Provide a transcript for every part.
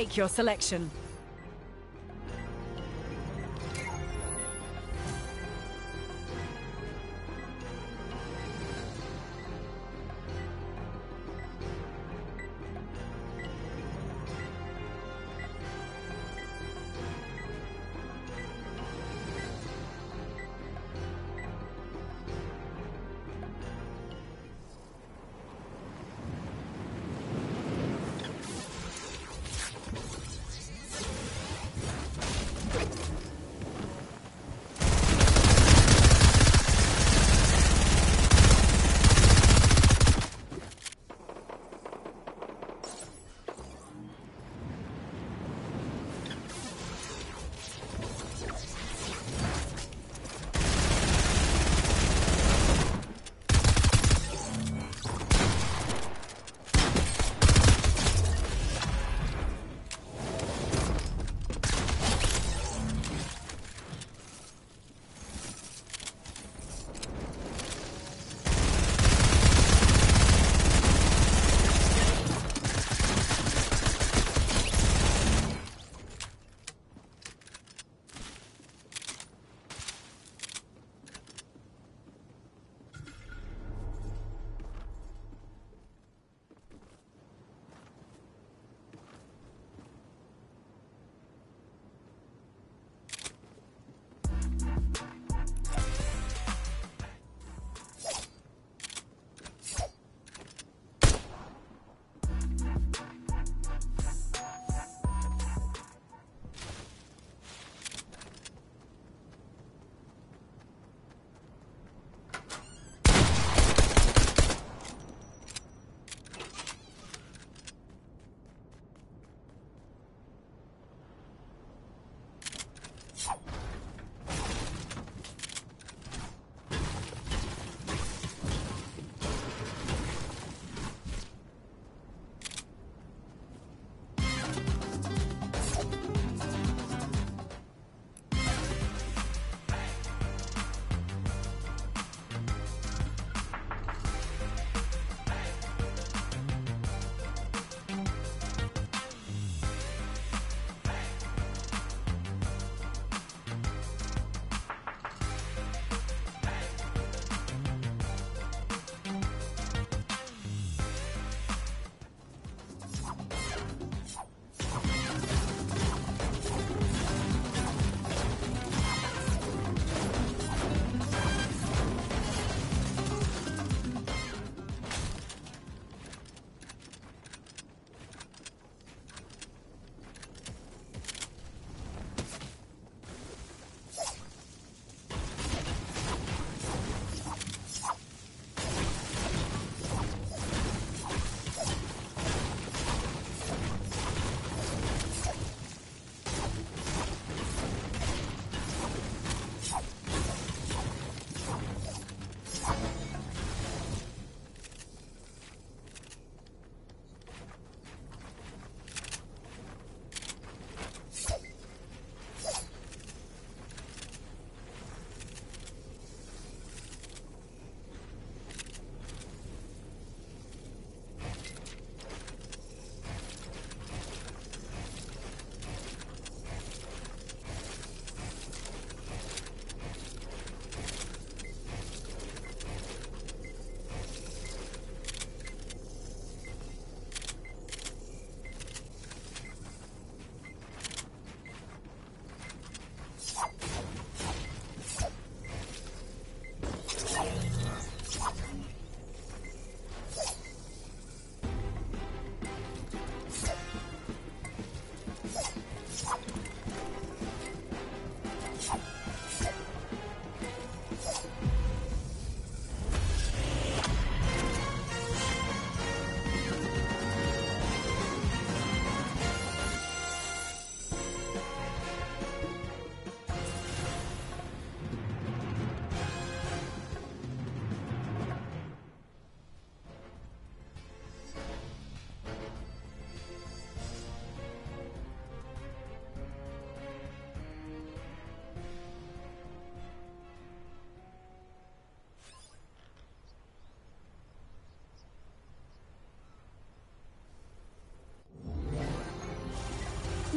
Make your selection.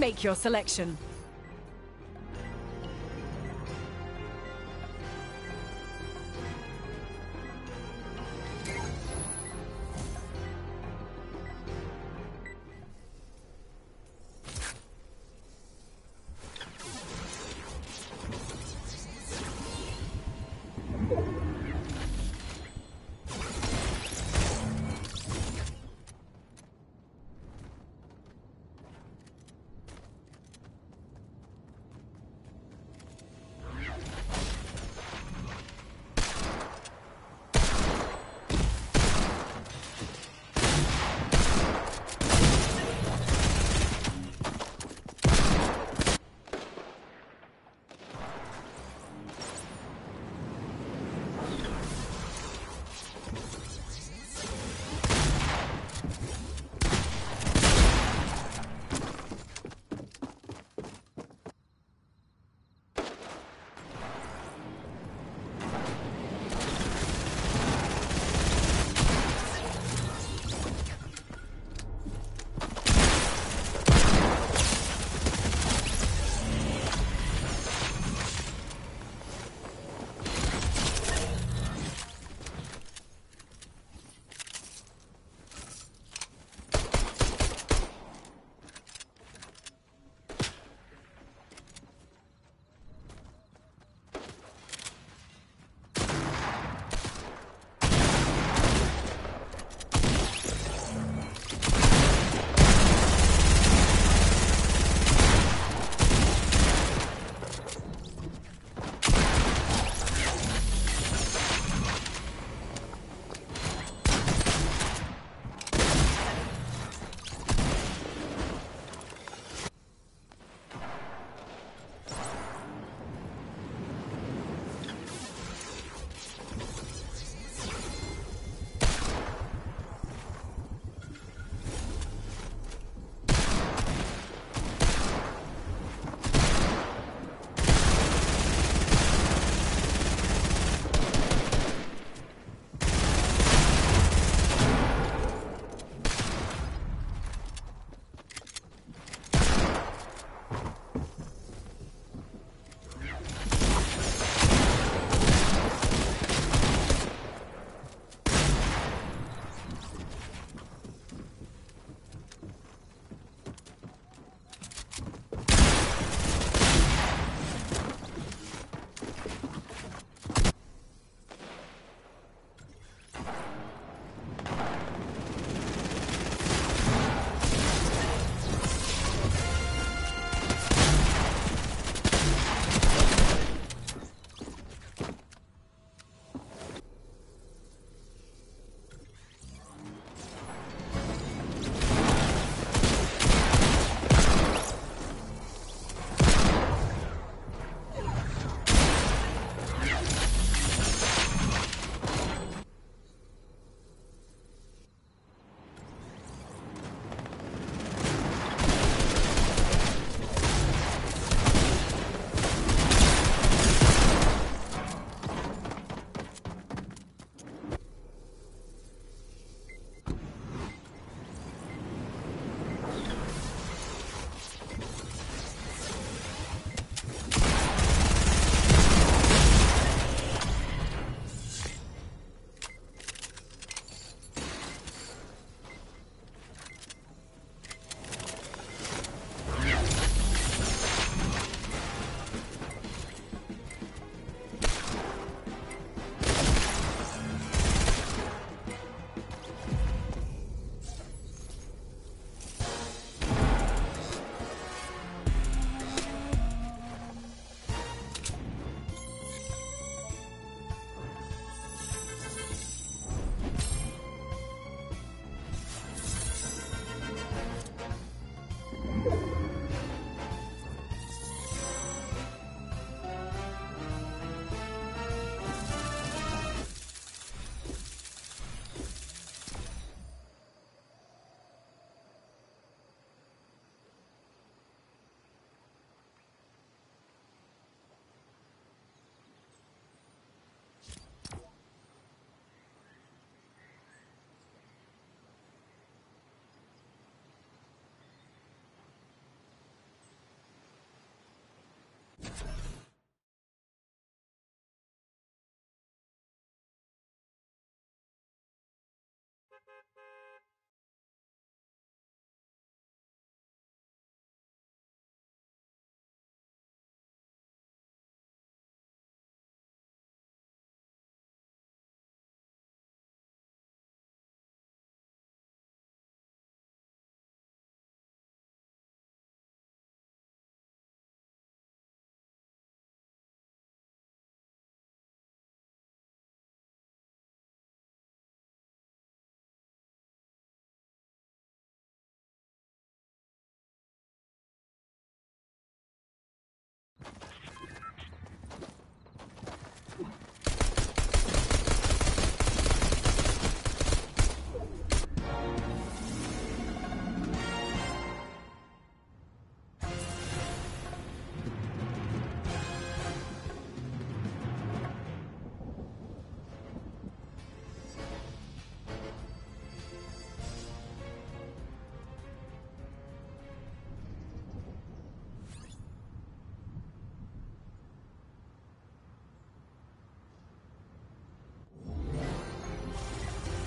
Make your selection.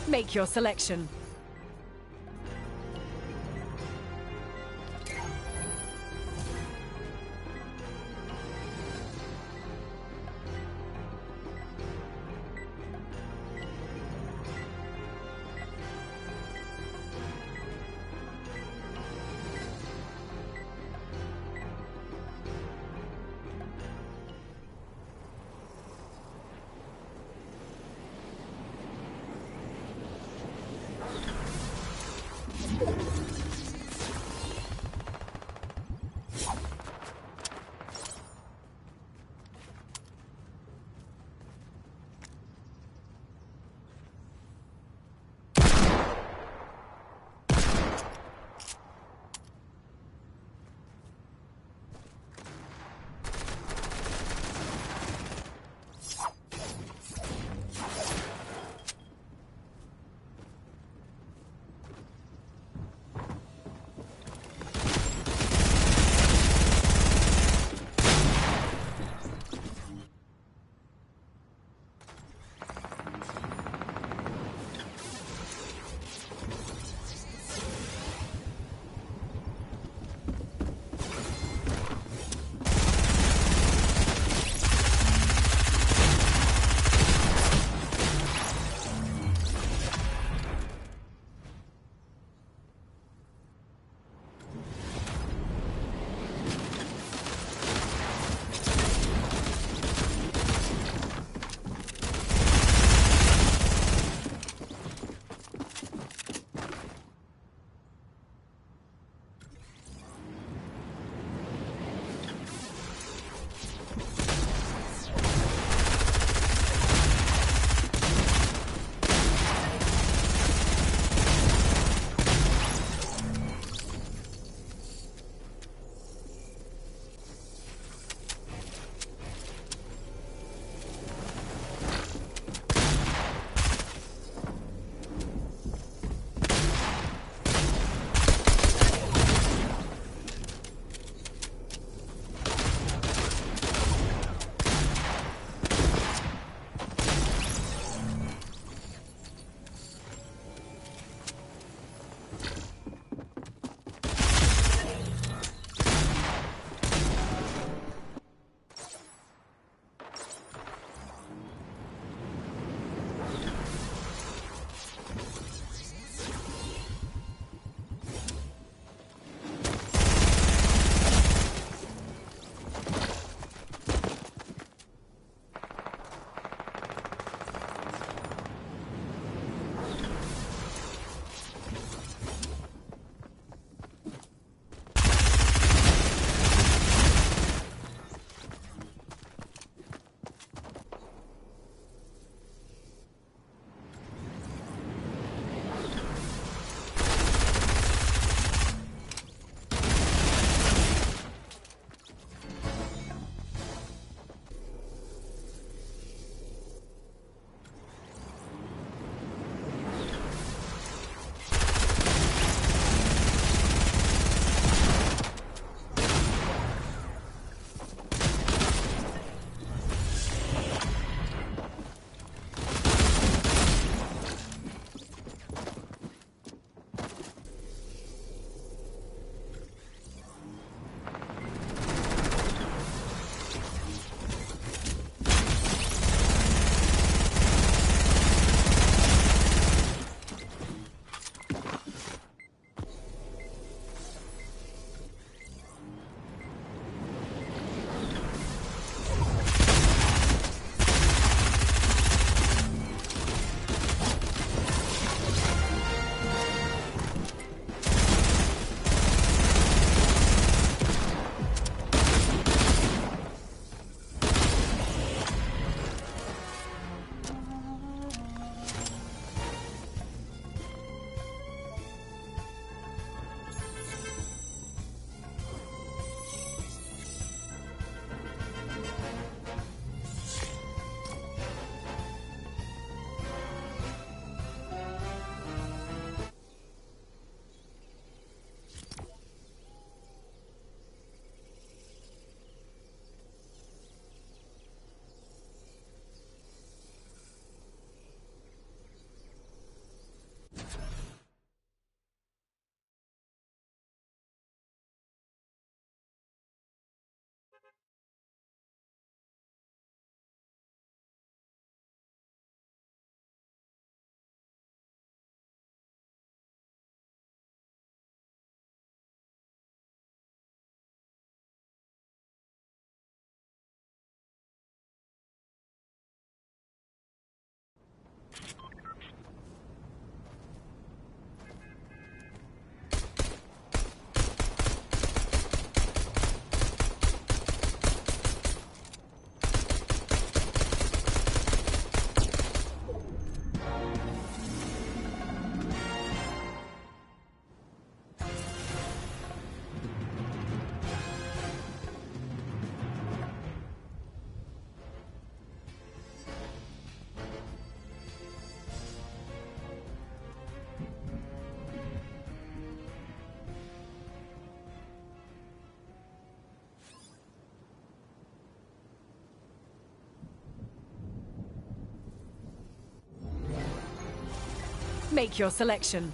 Make your selection. Make your selection.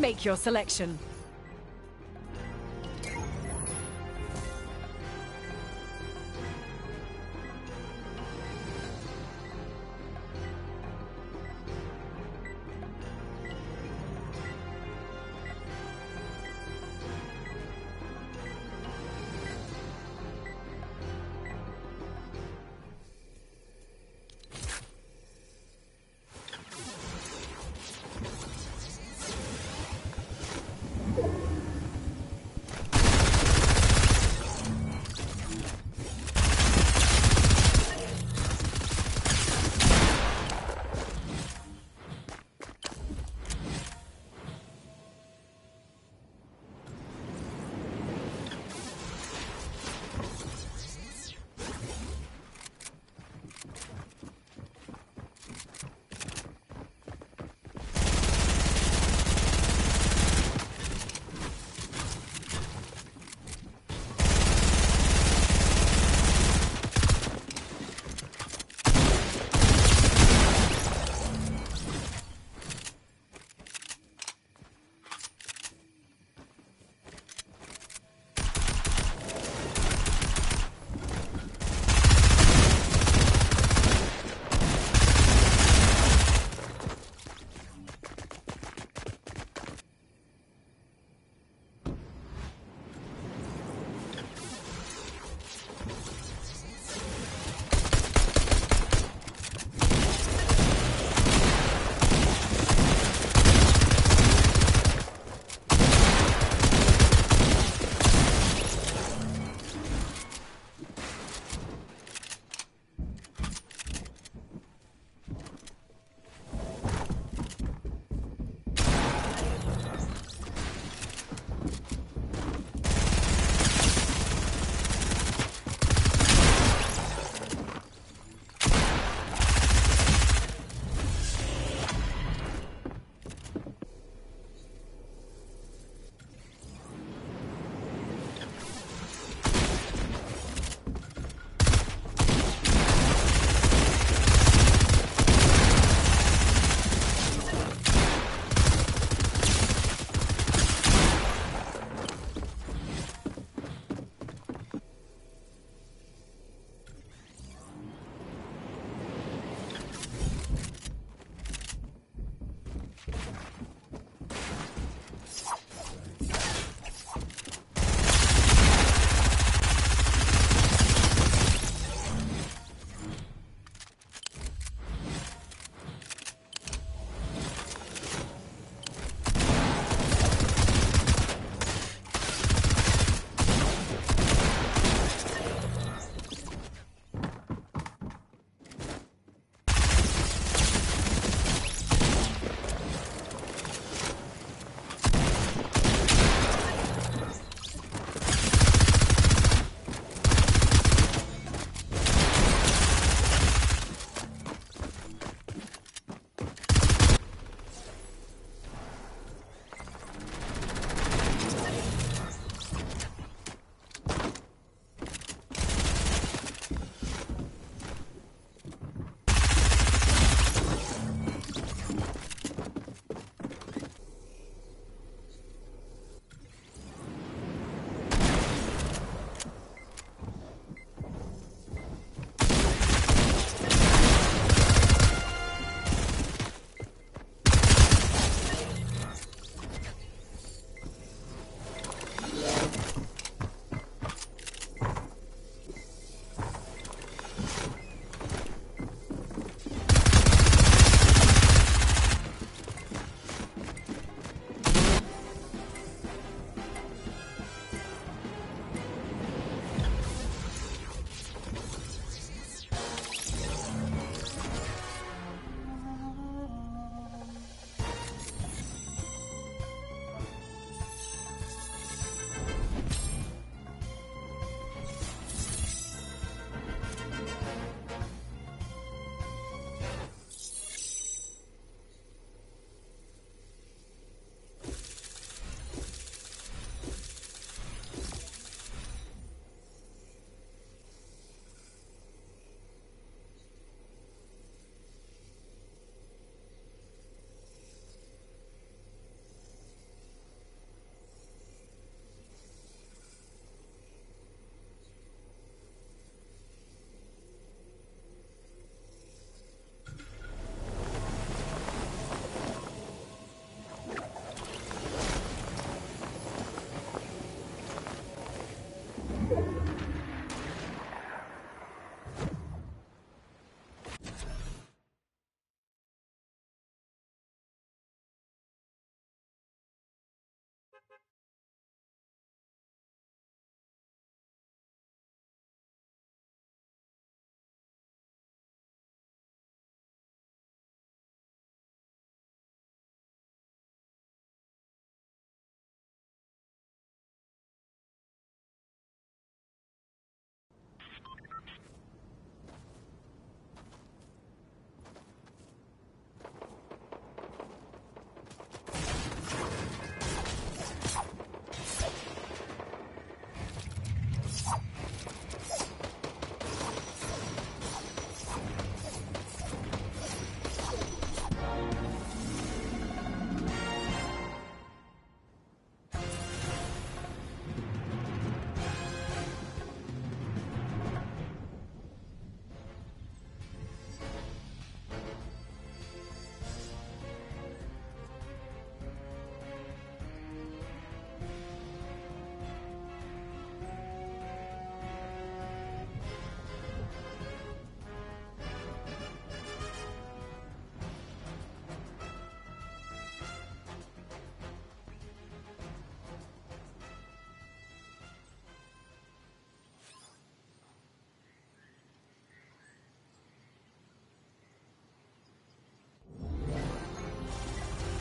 Make your selection.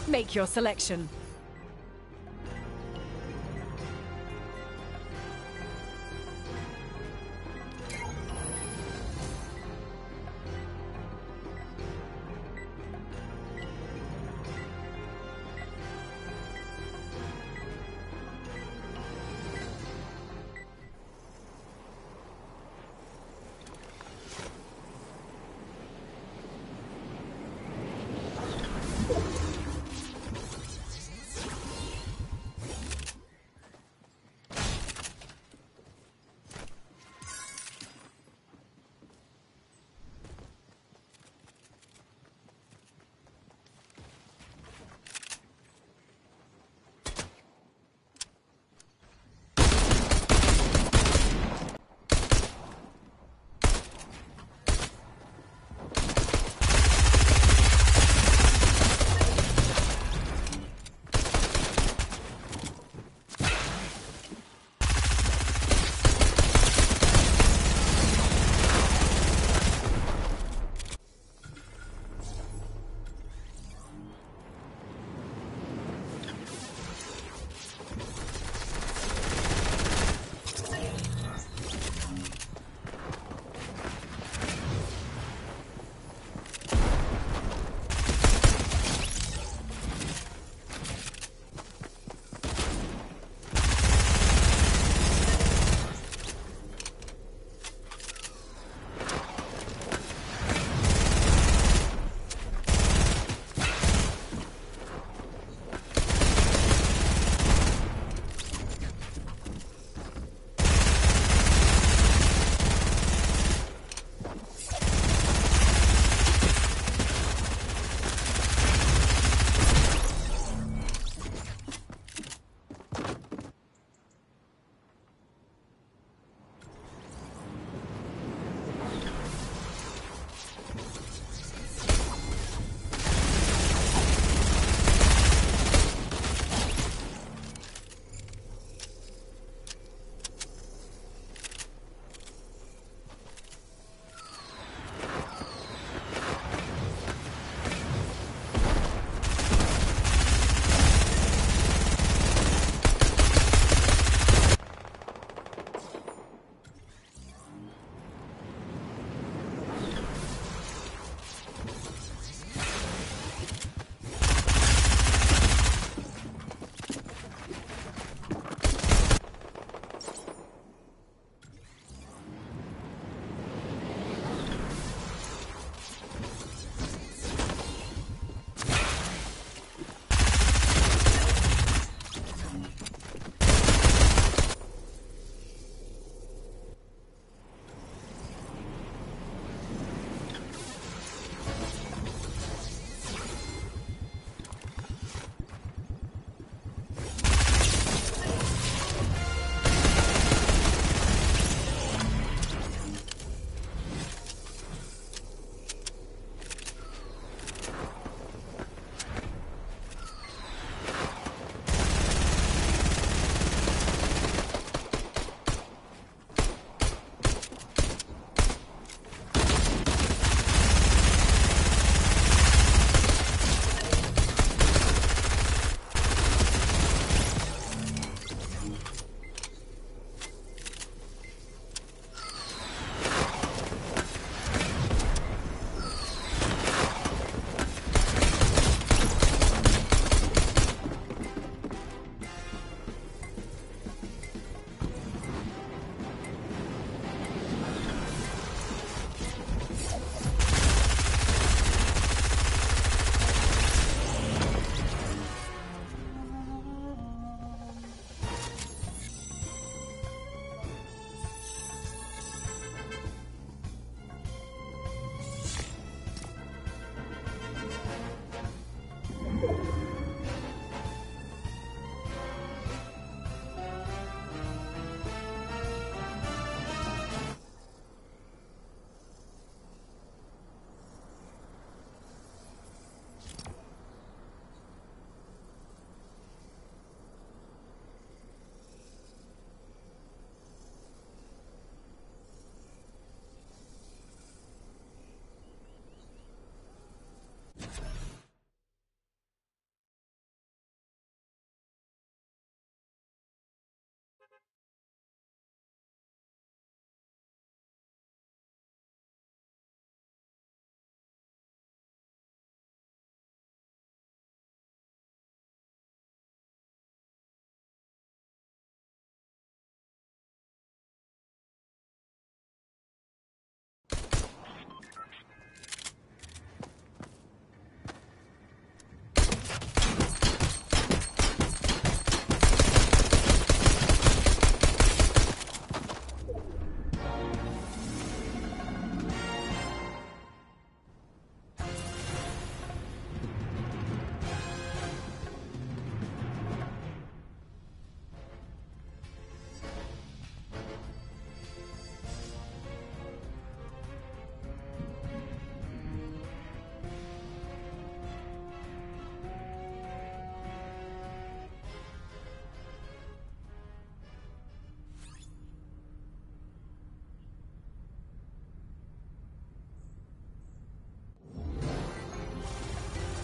Make your selection.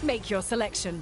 Make your selection.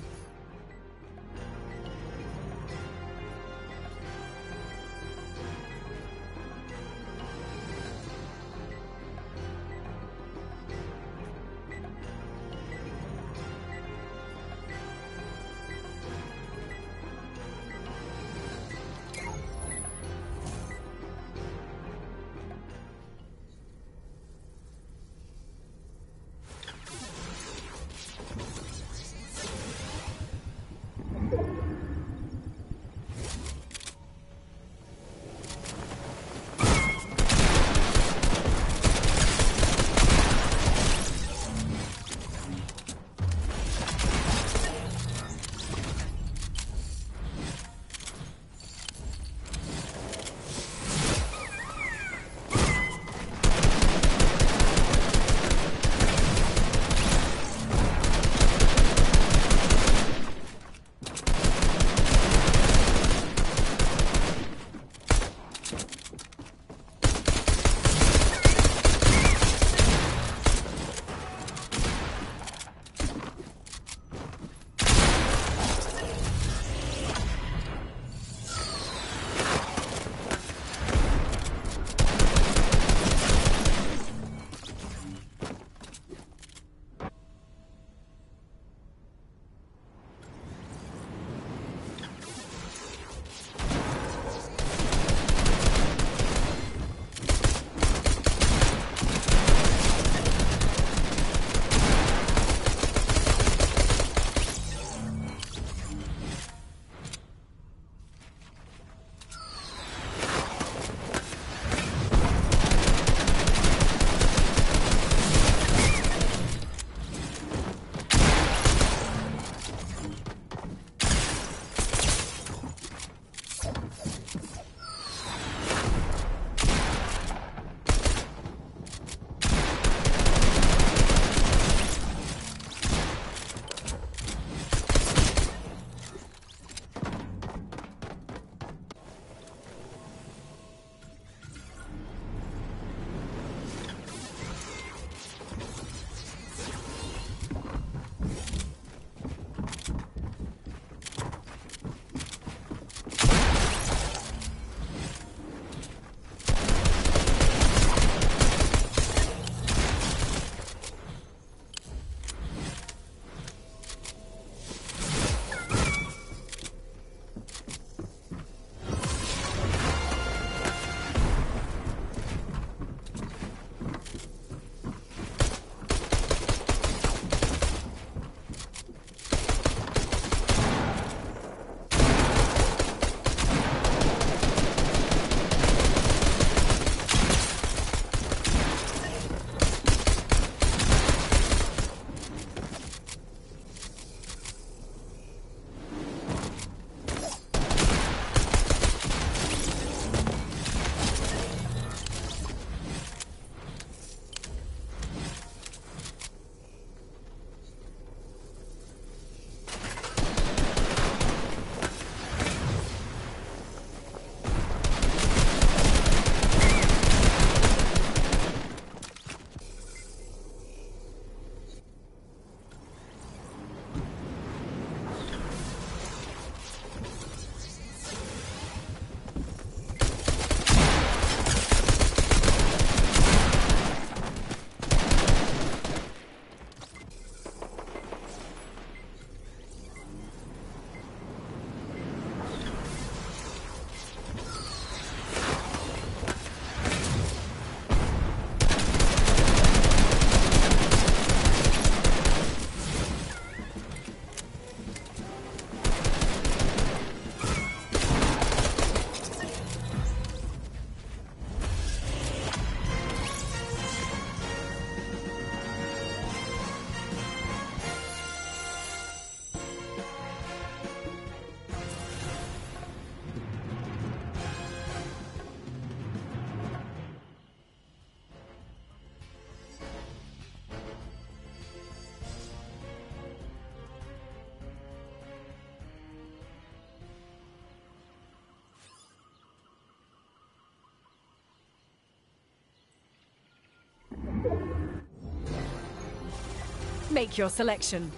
Make your selection.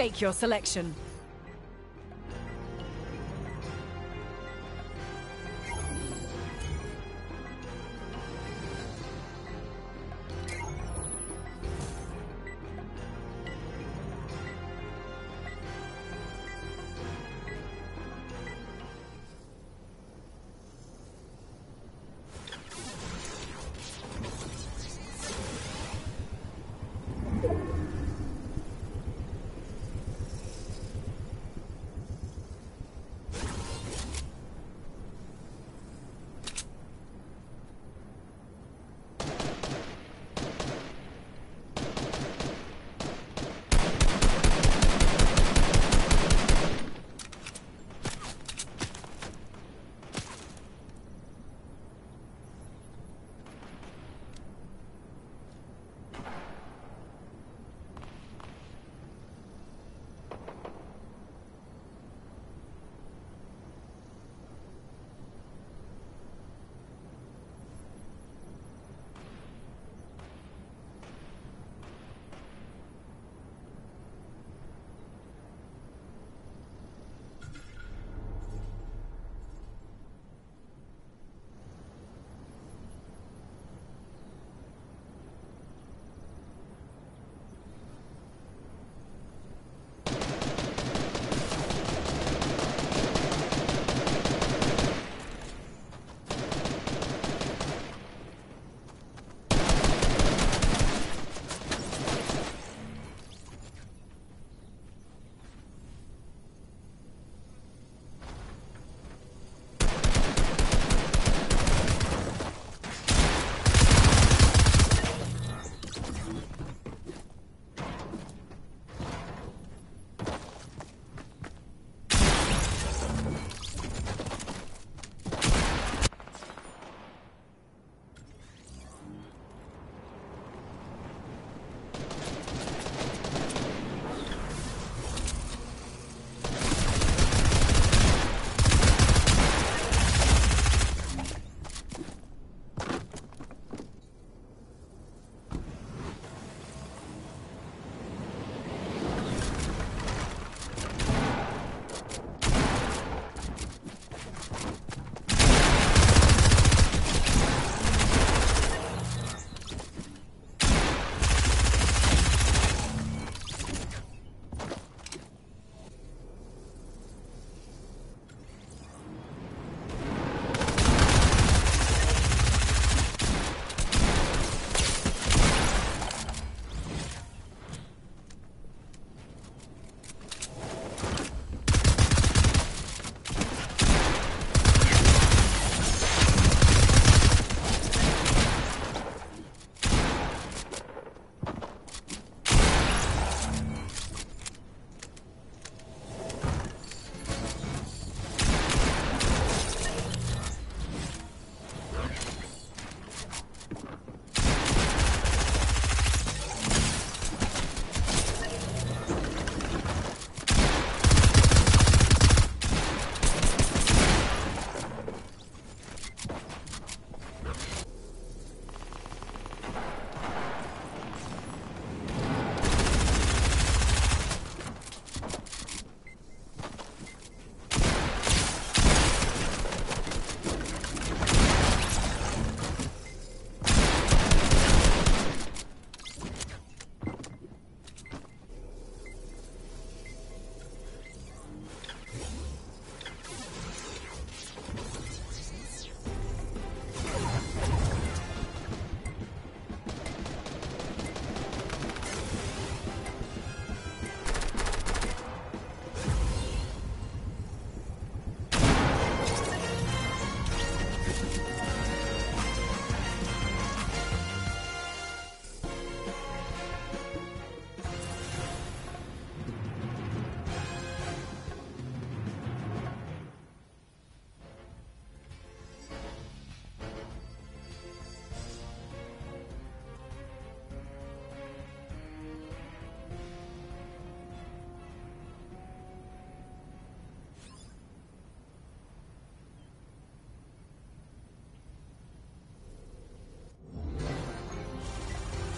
Make your selection.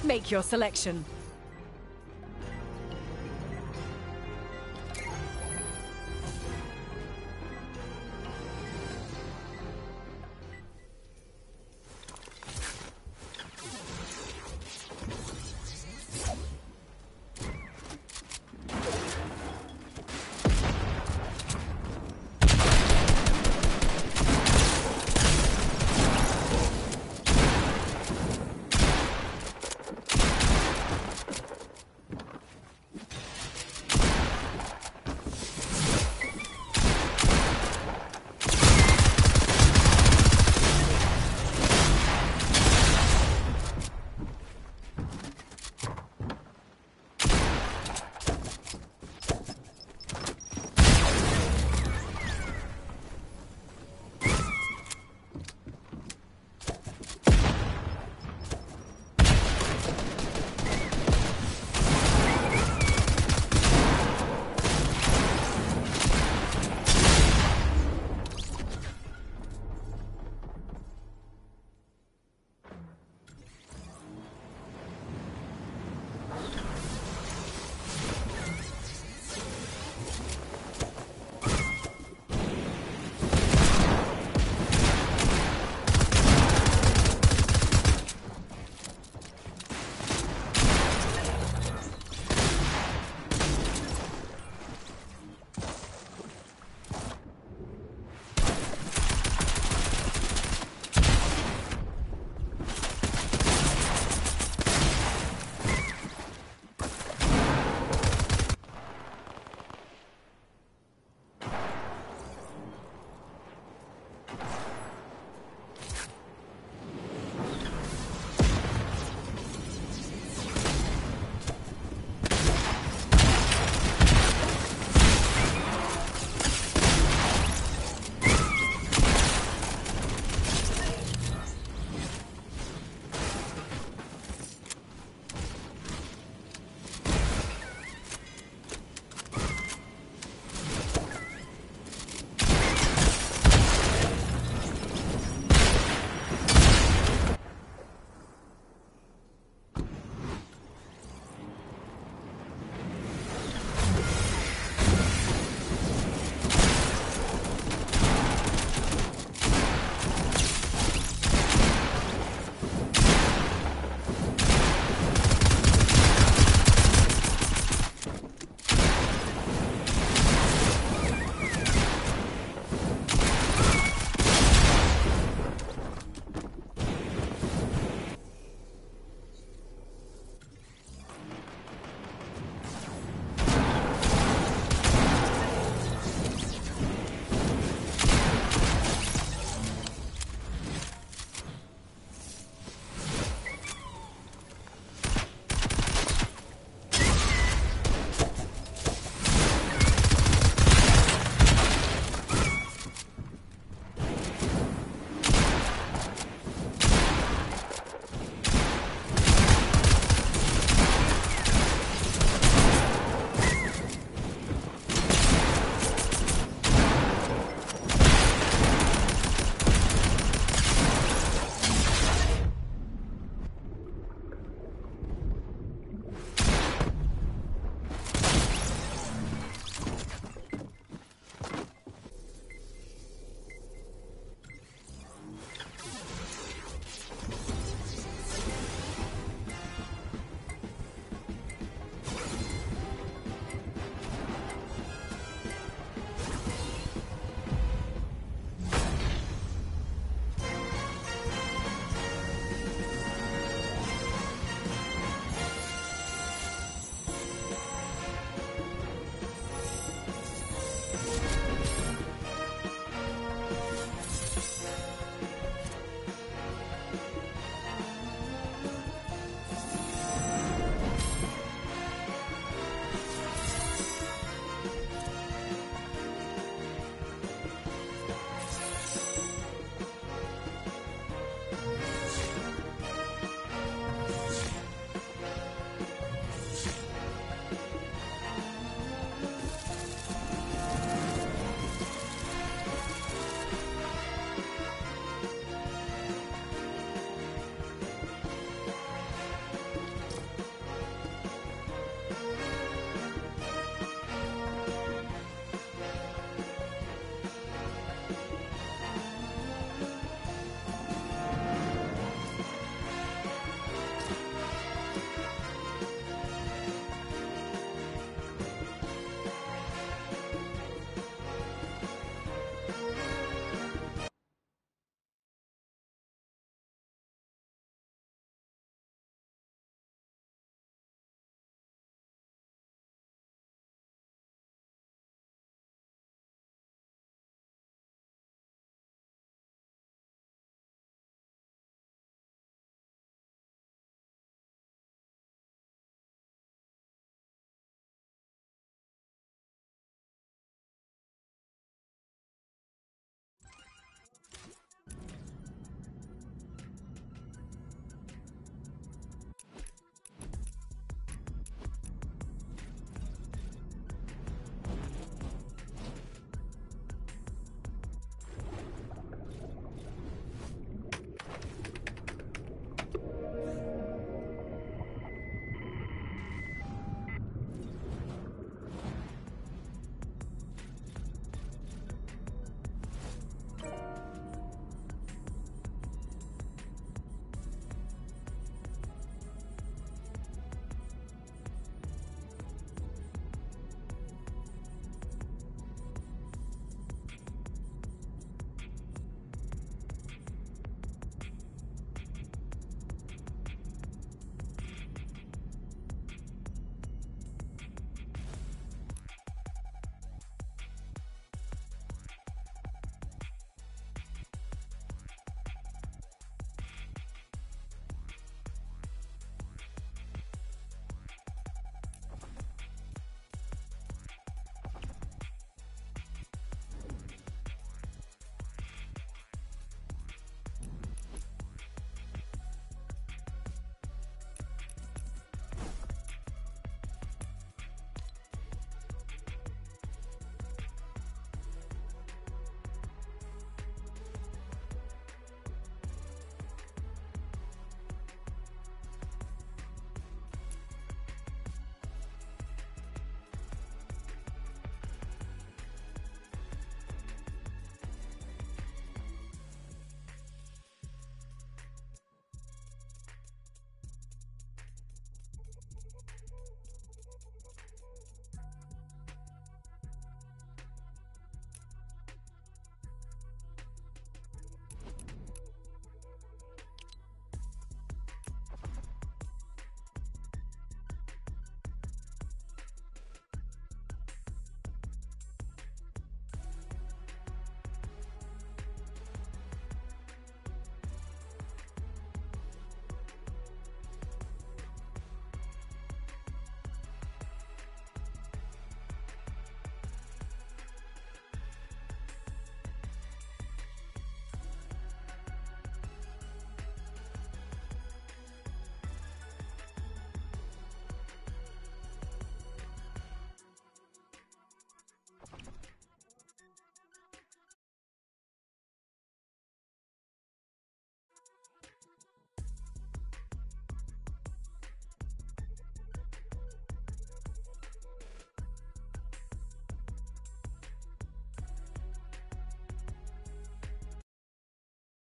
Make your selection.